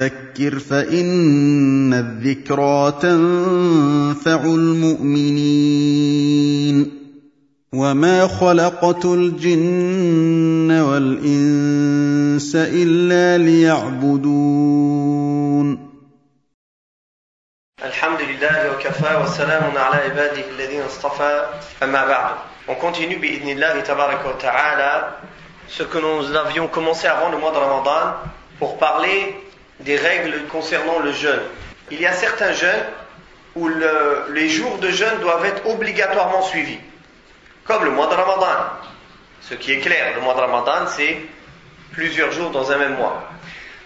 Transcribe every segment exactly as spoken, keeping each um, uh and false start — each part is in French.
فذكر فإن الذكرى تنفع المؤمنين وما خلقت الجن والإنس إلا ليعبدون. Alhamdulillah wa kafa wa salamun ala ibadihi alladhina istafa amma ba'd. On continue biidnillahi ta'ala ce que nous avions commencé avant le mois de Ramadan pour parler des règles concernant le jeûne. Il y a certains jeûnes où le, les jours de jeûne doivent être obligatoirement suivis, comme le mois de Ramadan. Ce qui est clair, le mois de Ramadan c'est plusieurs jours dans un même mois.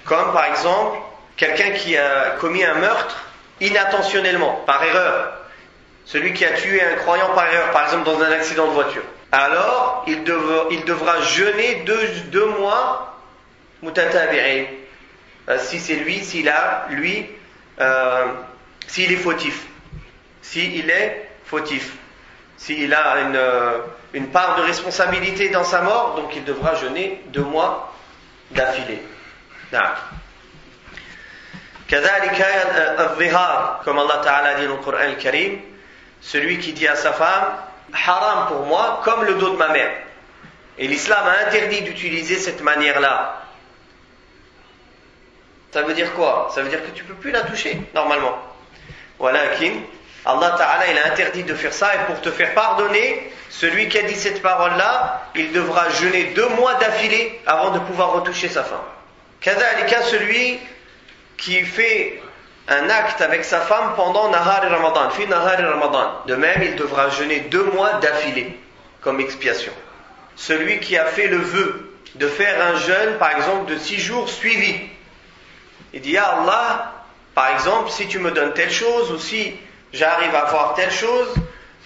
Comme par exemple quelqu'un qui a commis un meurtre inattentionnellement, par erreur, celui qui a tué un croyant par erreur, par exemple dans un accident de voiture, alors il, devra, il devra jeûner deux, deux mois mutatabi'in, euh, si c'est lui, s'il a, lui, euh, s'il est fautif, s'il est fautif, s'il a une, une part de responsabilité dans sa mort, donc il devra jeûner deux mois d'affilée. Nah. Kadhalika al-dhihar, comme Allah Ta'ala dit dans le Coran Al-Karim, celui qui dit à sa femme haram pour moi comme le dos de ma mère. Et l'islam a interdit d'utiliser cette manière-là. Ça veut dire quoi? Ça veut dire que tu ne peux plus la toucher normalement. Wa lakin, Allah Ta'ala il a interdit de faire ça, et pour te faire pardonner, celui qui a dit cette parole-là, il devra jeûner deux mois d'affilée avant de pouvoir retoucher sa femme. Kadhalika, celui qui fait un acte avec sa femme pendant Nahar Ramadan, fi Nahar Ramadan. De même, il devra jeûner deux mois d'affilée comme expiation. Celui qui a fait le vœu de faire un jeûne, par exemple, de six jours suivis, il dit, ah Allah, par exemple, si tu me donnes telle chose, ou si j'arrive à avoir telle chose,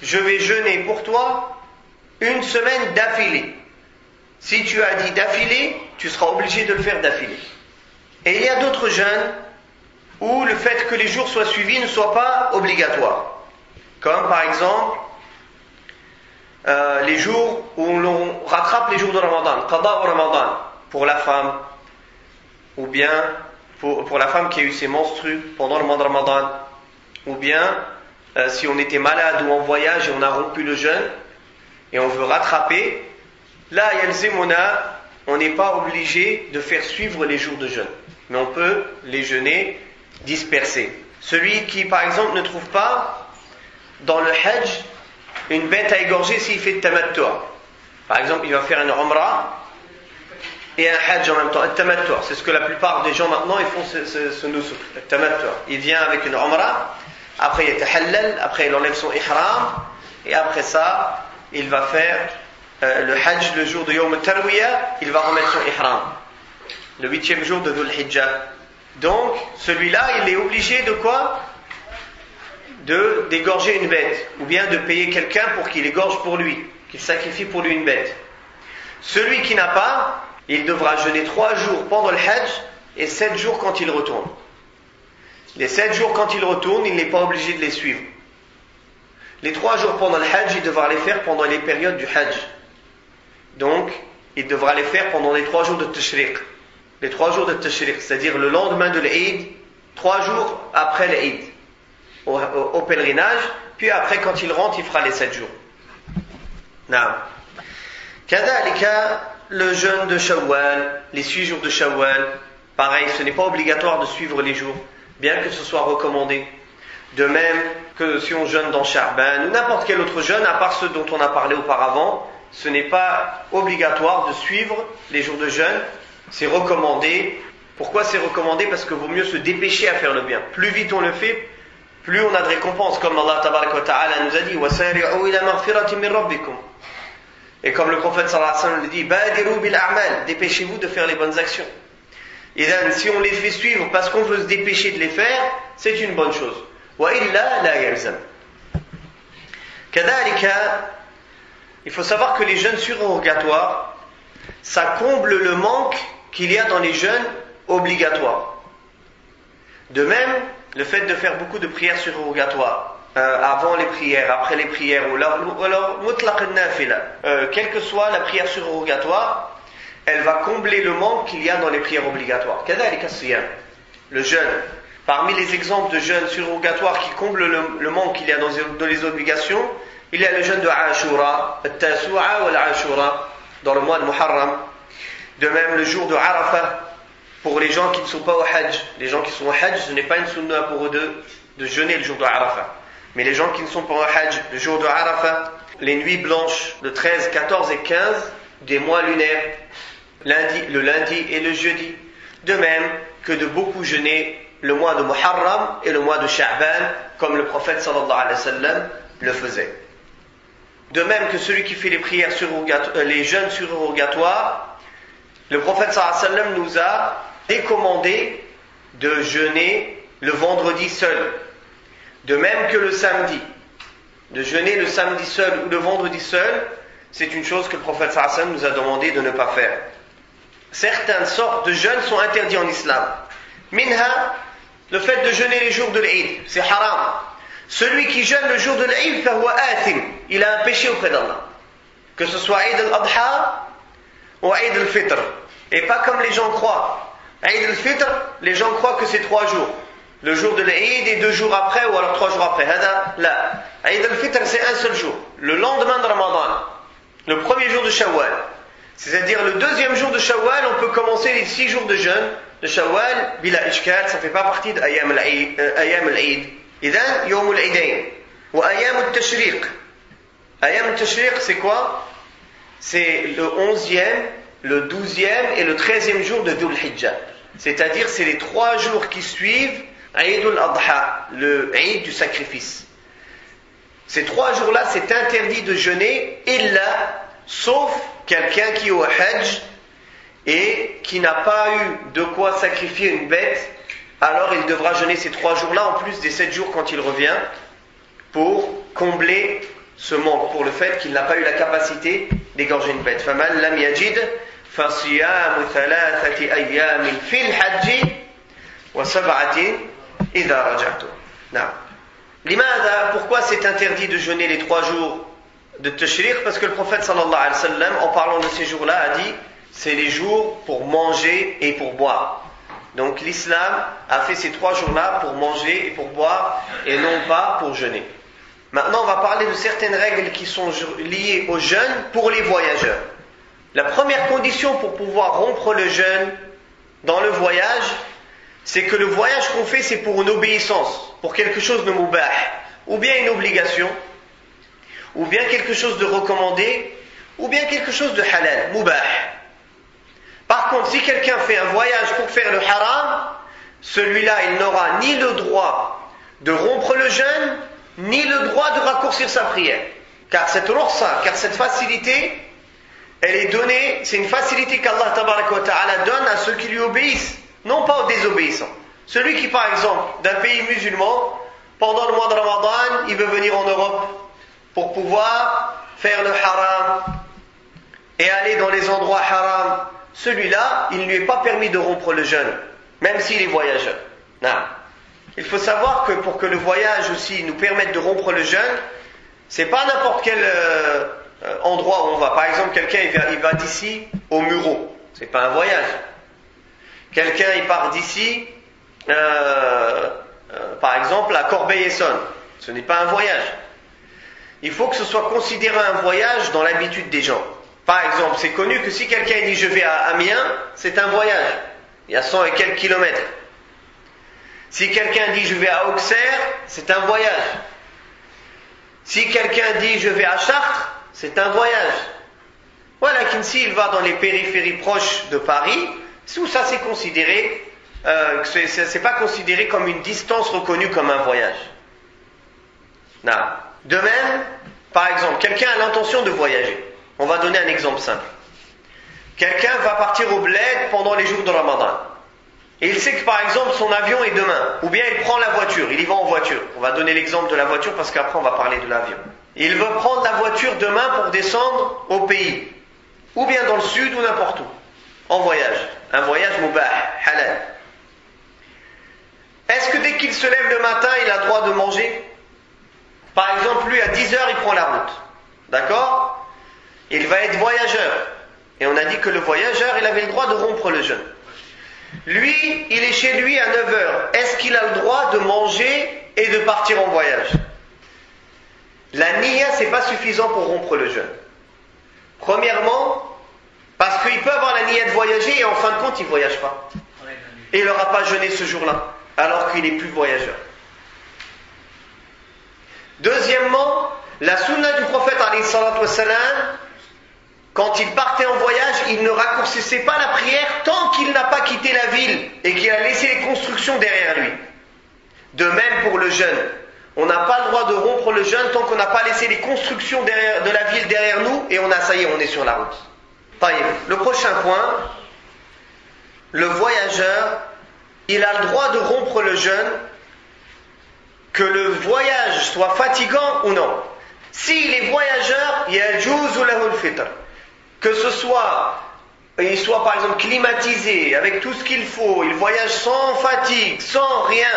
je vais jeûner pour toi une semaine d'affilée. Si tu as dit d'affilée, tu seras obligé de le faire d'affilée. Et il y a d'autres jeûnes où le fait que les jours soient suivis ne soit pas obligatoire. Comme par exemple, euh, les jours où l'on rattrape les jours de Ramadan, Qada au Ramadan, pour la femme, ou bien pour, pour la femme qui a eu ses menstrues pendant le mois de Ramadan, ou bien euh, si on était malade ou en voyage et on a rompu le jeûne, et on veut rattraper, là, yalzimuna, on n'est pas obligé de faire suivre les jours de jeûne. Mais on peut les jeûner dispersés. Celui qui, par exemple, ne trouve pas dans le hajj une bête à égorger s'il fait tamattuah. Par exemple, il va faire une ramra et un hajj en même temps. Tamattuah, c'est ce que la plupart des gens maintenant ils font ce, ce, ce nusuf. Tamattuah. Il vient avec une ramra, après il tahallal, après il enlève son ihram, et après ça, il va faire euh, le hajj le jour de Yom tarwiyah, il va remettre son ihram. Le huitième jour de Dhul. Donc, celui-là, il est obligé de quoi? De d'égorger une bête, ou bien de payer quelqu'un pour qu'il égorge pour lui, qu'il sacrifie pour lui une bête. Celui qui n'a pas, il devra jeûner trois jours pendant le hajj et sept jours quand il retourne. Les sept jours quand il retourne, il n'est pas obligé de les suivre. Les trois jours pendant le hajj, il devra les faire pendant les périodes du hajj. Donc, il devra les faire pendant les trois jours de tashriq. Les trois jours de tashriq, c'est-à-dire le lendemain de l'Aïd, trois jours après l'Aïd, au, au, au pèlerinage, puis après quand il rentre, il fera les sept jours. Naam. Kadhalika, le jeûne de Shawwal, les six jours de Shawwal, pareil, ce n'est pas obligatoire de suivre les jours, bien que ce soit recommandé. De même que si on jeûne dans Charban, ou n'importe quel autre jeûne, à part ceux dont on a parlé auparavant, ce n'est pas obligatoire de suivre les jours de jeûne. C'est recommandé. Pourquoi c'est recommandé? Parce que vaut mieux se dépêcher à faire le bien. Plus vite on le fait, plus on a de récompenses. Comme Allah Ta'ala nous a dit, وَسَارِعُوا إِلَى مَغْفِرَةٍ مِنْ رَبِّكُمْ. Et comme le prophète sallallahu alayhi wa sallam le dit, بَادِرُوا بِالْأَعْمَالِ, dépêchez-vous de faire les bonnes actions. Et donc, si on les fait suivre parce qu'on veut se dépêcher de les faire, c'est une bonne chose. Wa illa la Kadalika. Kadhalika, il faut savoir que les jeûnes surrogatoires, ça comble le manque qu'il y a dans les jeûnes obligatoires. De même, le fait de faire beaucoup de prières surrogatoires, euh, avant les prières, après les prières, ou alors mutlaq al-nafila, euh, quelle que soit la prière surrogatoire, elle va combler le manque qu'il y a dans les prières obligatoires. Kadhalika as-siyam. le jeûne. Parmi les exemples de jeûne surrogatoire qui comblent le, le manque qu'il y a dans, dans les obligations, il y a le jeûne de Ashura, al-Tasu'a ou al-Ashura, dans le mois de Muharram. De même, le jour de Arafat, pour les gens qui ne sont pas au hajj. Les gens qui sont au hajj, ce n'est pas une sunna pour eux de, de jeûner le jour de Arafat. Mais les gens qui ne sont pas au hajj, le jour de Arafat, les nuits blanches, le treize, quatorze et quinze des mois lunaires, lundi, le lundi et le jeudi. De même que de beaucoup jeûner le mois de Muharram et le mois de Charban, comme le prophète sallallahu alayhi wa sallam le faisait. De même que celui qui fait les prières surrogatoires, les jeûnes surrogatoires, le prophète sallallahu alayhi wa sallam nous a décommandé de jeûner le vendredi seul. De même que le samedi. De jeûner le samedi seul ou le vendredi seul, c'est une chose que le prophète sallallahu alayhi wa sallam nous a demandé de ne pas faire. Certaines sortes de jeûnes sont interdits en islam. Minha, le fait de jeûner les jours de l'Aïd, c'est haram. Celui qui jeûne le jour de l'Aïd, il a un péché auprès d'Allah. Que ce soit Aïd al-Adha ou Aïd al-Fitr. Et pas comme les gens croient. Aïd al-Fitr, les gens croient que c'est trois jours. Le jour de l'Aïd et deux jours après, ou alors trois jours après. Là, Aïd al-Fitr, c'est un seul jour. Le lendemain de Ramadan. Le premier jour de Shawwal. C'est-à-dire le deuxième jour de Shawwal, on peut commencer les six jours de jeûne. Le Shawwal, bila ishkal, ça ne fait pas partie de Ayam al-Aïd. Idan, Yom al-Aidain. Ou Ayam al-Tashriq. Ayam al-Tashriq, c'est quoi? C'est le onzième, le douzième et le treizième jour de Dhul. C'est-à-dire, c'est les trois jours qui suivent Aïd al-Adha, le Aïd du sacrifice. Ces trois jours-là, c'est interdit de jeûner, illa, sauf quelqu'un qui est au hajj et qui n'a pas eu de quoi sacrifier une bête, alors il devra jeûner ces trois jours-là, en plus des sept jours quand il revient, pour combler ce manque, pour le fait qu'il n'a pas eu la capacité d'égorger une bête. فَمَنْ لَمْ يَجِدْ فَصِيَامُ ثَلَاثَةِ أَيَّامٍ فِي الْحَجِّ وَسَبْعَةٍ إِذَا رَجَعْتُمْ. Non. لماذا, pourquoi c'est interdit de jeûner les trois jours de tashriq? Parce que le prophète sallallahu alayhi wa sallam, en parlant de ces jours-là, a dit: c'est les jours pour manger et pour boire. Donc l'islam a fait ces trois jours-là pour manger et pour boire, et non pas pour jeûner. Maintenant, on va parler de certaines règles qui sont liées au jeûne pour les voyageurs. La première condition pour pouvoir rompre le jeûne dans le voyage, c'est que le voyage qu'on fait, c'est pour une obéissance, pour quelque chose de moubah, ou bien une obligation, ou bien quelque chose de recommandé, ou bien quelque chose de halal, moubah. Par contre, si quelqu'un fait un voyage pour faire le haram, celui-là, il n'aura ni le droit de rompre le jeûne, ni le droit de raccourcir sa prière. Car cette rukhsa, car cette facilité, elle est donnée, c'est une facilité qu'Allah tabaraka wa ta'ala donne à ceux qui lui obéissent, non pas aux désobéissants. Celui qui, par exemple, d'un pays musulman, pendant le mois de Ramadan, il veut venir en Europe pour pouvoir faire le haram et aller dans les endroits haram, celui-là, il ne lui est pas permis de rompre le jeûne, même s'il est voyageur. Non. Il faut savoir que pour que le voyage aussi nous permette de rompre le jeûne, c'est pas n'importe quel euh, endroit où on va. Par exemple, quelqu'un il va, il va d'ici au Mureau, c'est pas un voyage. Quelqu'un il part d'ici, euh, euh, par exemple, à Corbeil-Essonnes, ce n'est pas un voyage. Il faut que ce soit considéré un voyage dans l'habitude des gens. Par exemple, c'est connu que si quelqu'un dit je vais à Amiens, c'est un voyage. Il y a cent et quelques kilomètres. Si quelqu'un dit je vais à Auxerre, c'est un voyage. Si quelqu'un dit je vais à Chartres, c'est un voyage. Voilà, qu'in s'il va dans les périphéries proches de Paris, tout ça c'est considéré, euh, c'est, c'est pas considéré comme une distance reconnue comme un voyage. Non. De même, par exemple, quelqu'un a l'intention de voyager. On va donner un exemple simple. Quelqu'un va partir au bled pendant les jours de Ramadan. Et il sait que par exemple son avion est demain. Ou bien il prend la voiture, il y va en voiture. On va donner l'exemple de la voiture parce qu'après on va parler de l'avion. Il veut prendre la voiture demain pour descendre au pays. Ou bien dans le sud ou n'importe où. En voyage. Un voyage moubah, halal. Est-ce que dès qu'il se lève le matin, il a droit de manger? Par exemple, lui à dix heures, il prend la route. D'accord? Il va être voyageur. Et on a dit que le voyageur, il avait le droit de rompre le jeûne. Lui, il est chez lui à neuf heures. Est-ce qu'il a le droit de manger et de partir en voyage? La niya, c'est pas suffisant pour rompre le jeûne. Premièrement, parce qu'il peut avoir la niya de voyager et en fin de compte, il ne voyage pas. Et il n'aura pas jeûné ce jour-là, alors qu'il n'est plus voyageur. Deuxièmement, la sunna du prophète, alayhi salatu wassalam, quand il partait en voyage, il ne raccourcissait pas la prière tant qu'il n'a pas quitté la ville et qu'il a laissé les constructions derrière lui. De même pour le jeûne. On n'a pas le droit de rompre le jeûne tant qu'on n'a pas laissé les constructions derrière, de la ville derrière nous et on a, ça y est, on est sur la route. Le prochain point, le voyageur, il a le droit de rompre le jeûne, que le voyage soit fatigant ou non. S'il est voyageur, yajuzu lahu al-fitr. Que ce soit, il soit par exemple climatisé, avec tout ce qu'il faut, il voyage sans fatigue, sans rien,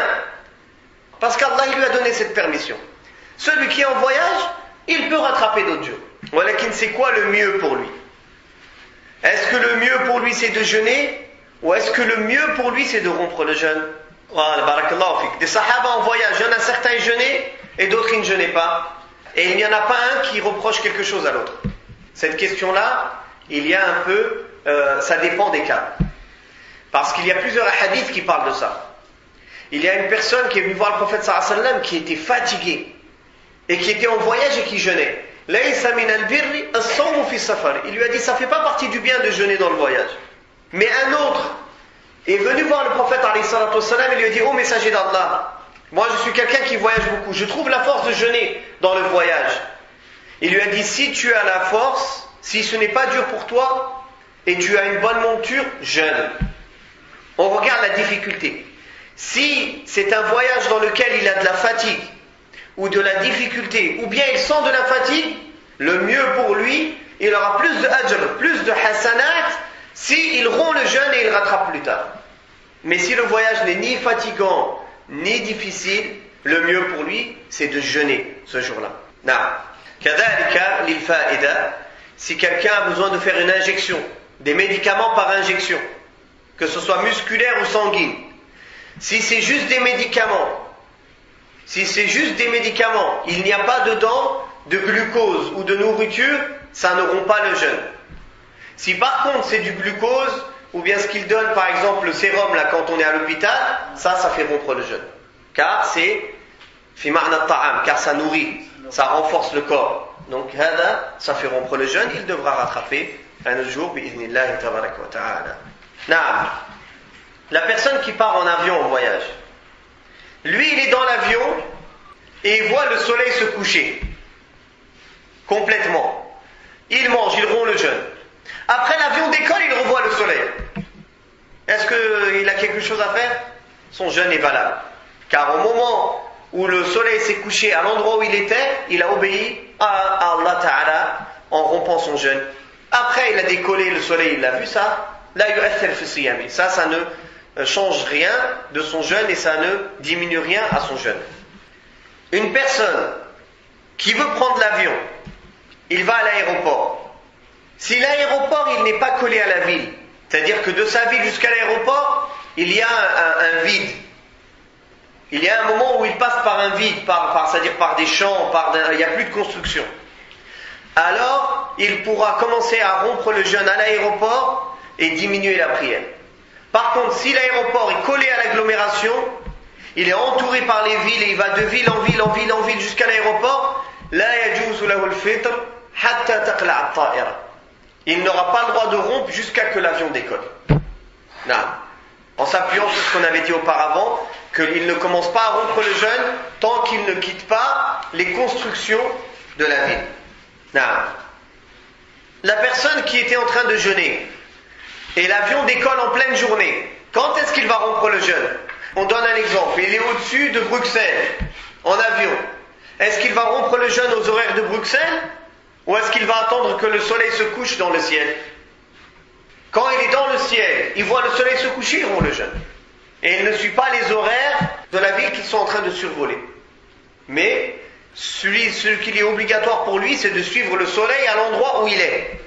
parce qu'Allah lui a donné cette permission. Celui qui est en voyage, il peut rattraper d'autres jours. Lakin, c'est quoi le mieux pour lui? Est-ce que le mieux pour lui c'est de jeûner, ou est-ce que le mieux pour lui c'est de rompre le jeûne? Des sahaba en voyage, il y en a certains jeûnaient et d'autres ils ne jeûnaient pas. Et il n'y en a pas un qui reproche quelque chose à l'autre. Cette question-là, il y a un peu, euh, ça dépend des cas. Parce qu'il y a plusieurs hadiths qui parlent de ça. Il y a une personne qui est venue voir le prophète sallallahu alayhi wa sallam qui était fatigué, et qui était en voyage et qui jeûnait. Il lui a dit, ça ne fait pas partie du bien de jeûner dans le voyage. Mais un autre est venu voir le prophète alayhi salatu wassalam et lui a dit, oh messager d'Allah, moi je suis quelqu'un qui voyage beaucoup, je trouve la force de jeûner dans le voyage. Il lui a dit, si tu as la force, si ce n'est pas dur pour toi, et tu as une bonne monture, jeûne. On regarde la difficulté. Si c'est un voyage dans lequel il a de la fatigue, ou de la difficulté, ou bien il sent de la fatigue, le mieux pour lui, il aura plus de hajj, plus de hasanat, s'il rompt le jeûne et il rattrape plus tard. Mais si le voyage n'est ni fatigant, ni difficile, le mieux pour lui, c'est de jeûner ce jour-là. Kadhalika lil faida. Si quelqu'un a besoin de faire une injection, des médicaments par injection, que ce soit musculaire ou sanguine, si c'est juste des médicaments, Si c'est juste des médicaments, il n'y a pas dedans de glucose ou de nourriture, ça ne rompt pas le jeûne. Si par contre c'est du glucose, ou bien ce qu'il donne par exemple le sérum là quand on est à l'hôpital, ça, ça fait rompre le jeûne. Car c'est fi ma'na ta'am, car ça nourrit, ça renforce le corps. Donc hada, ça fait rompre le jeûne, il devra rattraper un autre jour, biidnillahi ta'ala. Naam. La personne qui part en avion en voyage, lui, il est dans l'avion et il voit le soleil se coucher. Complètement. Il mange, il rompt le jeûne. Après, l'avion décolle, il revoit le soleil. Est-ce qu'il a quelque chose à faire? Son jeûne est valable. Car au moment où le soleil s'est couché à l'endroit où il était, il a obéi à Allah Ta'ala en rompant son jeûne. Après, il a décollé, le soleil, il l'a vu, ça. Ça, ça ne change rien de son jeûne et ça ne diminue rien à son jeûne. Une personne qui veut prendre l'avion, il va à l'aéroport. Si l'aéroport, il n'est pas collé à la ville, c'est-à-dire que de sa ville jusqu'à l'aéroport, il y a un, un, un vide. Il y a un moment où il passe par un vide, par, par, c'est-à-dire par des champs, par d'un, il n'y a plus de construction. Alors, il pourra commencer à rompre le jeûne à l'aéroport et diminuer la prière. Par contre, si l'aéroport est collé à l'agglomération, il est entouré par les villes et il va de ville en ville, en ville, en ville jusqu'à l'aéroport, il n'aura pas le droit de rompre jusqu'à que l'avion décolle. Non. En s'appuyant sur ce qu'on avait dit auparavant, qu'il ne commence pas à rompre le jeûne tant qu'il ne quitte pas les constructions de la ville. Non. La personne qui était en train de jeûner, et l'avion décolle en pleine journée. Quand est-ce qu'il va rompre le jeûne? On donne un exemple. Il est au-dessus de Bruxelles, en avion. Est-ce qu'il va rompre le jeûne aux horaires de Bruxelles? Ou est-ce qu'il va attendre que le soleil se couche dans le ciel? Quand il est dans le ciel, il voit le soleil se coucher, il rompt le jeûne. Et il ne suit pas les horaires de la ville qu'ils sont en train de survoler. Mais celui, ce qu'il est obligatoire pour lui, c'est de suivre le soleil à l'endroit où il est.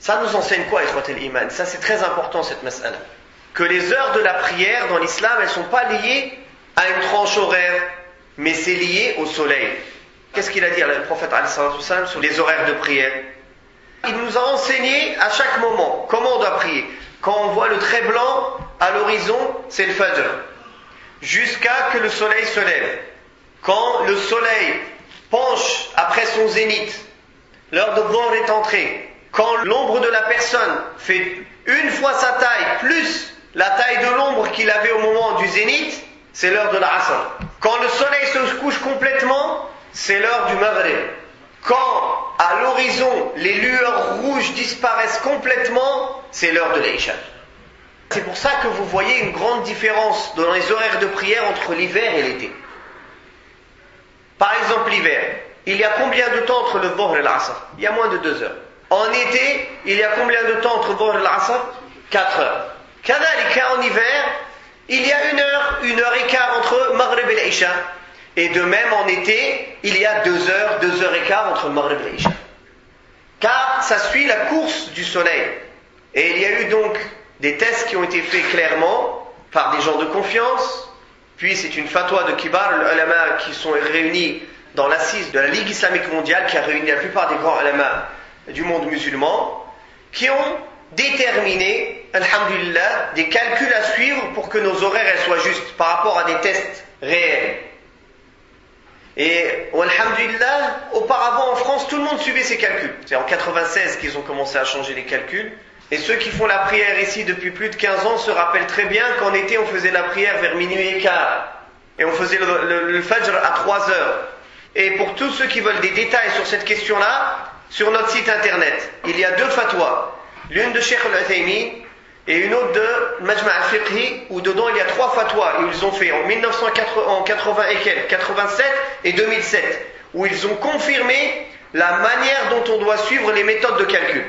Ça nous enseigne quoi, Ikhwatel Iman? Ça, c'est très important, cette mas'ala. que les heures de la prière dans l'islam, elles ne sont pas liées à une tranche horaire, mais c'est lié au soleil. Qu'est-ce qu'il a dit le prophète ﷺ sur les horaires de prière? Il nous a enseigné à chaque moment comment on doit prier. Quand on voit le trait blanc à l'horizon, c'est le fajr, jusqu'à que le soleil se lève. Quand le soleil penche après son zénith, l'heure de dhuhr est entrée. Quand l'ombre de la personne fait une fois sa taille plus la taille de l'ombre qu'il avait au moment du zénith, c'est l'heure de l'asr. Quand le soleil se couche complètement, c'est l'heure du Maghrib. Quand à l'horizon les lueurs rouges disparaissent complètement, c'est l'heure de l'Isha. C'est pour ça que vous voyez une grande différence dans les horaires de prière entre l'hiver et l'été. Par exemple, l'hiver, il y a combien de temps entre le dhuhr et l'asr? Il y a moins de deux heures. En été, il y a combien de temps entre dhuhr et l'asr? quatre heures. Kadhalika, en hiver, il y a une heure, une heure et quart entre Maghrib et l'Isha. Et de même, en été, il y a deux heures, deux heures et quart entre Maghrib et l'Isha. Car ça suit la course du soleil. Et il y a eu donc des tests qui ont été faits clairement par des gens de confiance, puis c'est une fatwa de Kibar al-Ulama qui sont réunis dans l'assise de la Ligue islamique mondiale, qui a réuni la plupart des grands ulama du monde musulman, qui ont déterminé, alhamdulillah, des calculs à suivre pour que nos horaires elles soient justes par rapport à des tests réels. Et alhamdulillah, auparavant en France, tout le monde suivait ces calculs. C'est en quatre-vingt-seize qu'ils ont commencé à changer les calculs. Et ceux qui font la prière ici depuis plus de quinze ans se rappellent très bien qu'en été, on faisait la prière vers minuit et quart. Et on faisait le, le, le fajr à trois heures. Et pour tous ceux qui veulent des détails sur cette question-là, sur notre site internet, il y a deux fatwas. L'une de Cheikh Al-Uthaymi et une autre de Majma' al-Fiqhi, où dedans il y a trois fatwas. Ils ont fait en mille neuf cent quatre-vingts et quelques, quatre-vingt-sept et deux mille sept, où ils ont confirmé la manière dont on doit suivre les méthodes de calcul.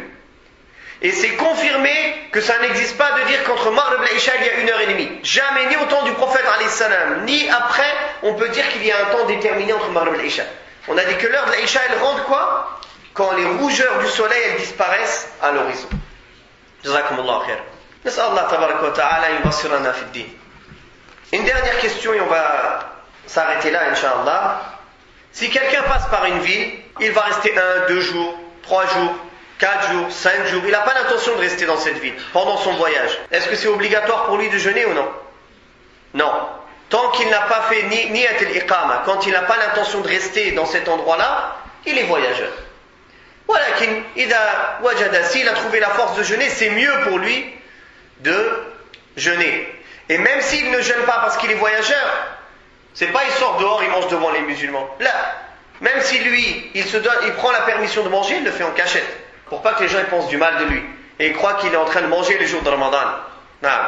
Et c'est confirmé que ça n'existe pas de dire qu'entre Maghrib et l'Isha il y a une heure et demie. Jamais, ni au temps du prophète alayhi salam, ni après, on peut dire qu'il y a un temps déterminé entre Maghrib et l'Isha. On a dit que l'heure de l'Isha elle rentre quoi? Quand les rougeurs du soleil elles disparaissent à l'horizon. Jazakumullah khair. Nas'al Allah tabarak wa ta'ala yubassirana fi ad-din. Une dernière question et on va s'arrêter là incha'Allah. Si quelqu'un passe par une ville, il va rester un, deux jours, trois jours, quatre jours, cinq jours, il n'a pas l'intention de rester dans cette ville pendant son voyage. Est-ce que c'est obligatoire pour lui de jeûner ou non? Non. Tant qu'il n'a pas fait ni niyat al-iqama, quand il n'a pas l'intention de rester dans cet endroit-là, il est voyageur. Lakin, idha wajada, s'il a trouvé la force de jeûner, c'est mieux pour lui de jeûner. Et même s'il ne jeûne pas parce qu'il est voyageur, c'est pas il sort dehors, il mange devant les musulmans. Là, même si lui, il se donne, il prend la permission de manger, il le fait en cachette. Pour pas que les gens pensent du mal de lui et croient qu'il est en train de manger les jours de Ramadan. Naam.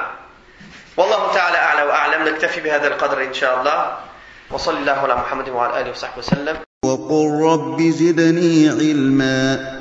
Wallahu ta'ala a'la wa a'lam. Naktafi bihadha al-qadr insha'Allah. Wa sallallahu ala Muhammadin wa ala alihi wa sahbihi wa sallam. Wa qur rabbi zidni ilma.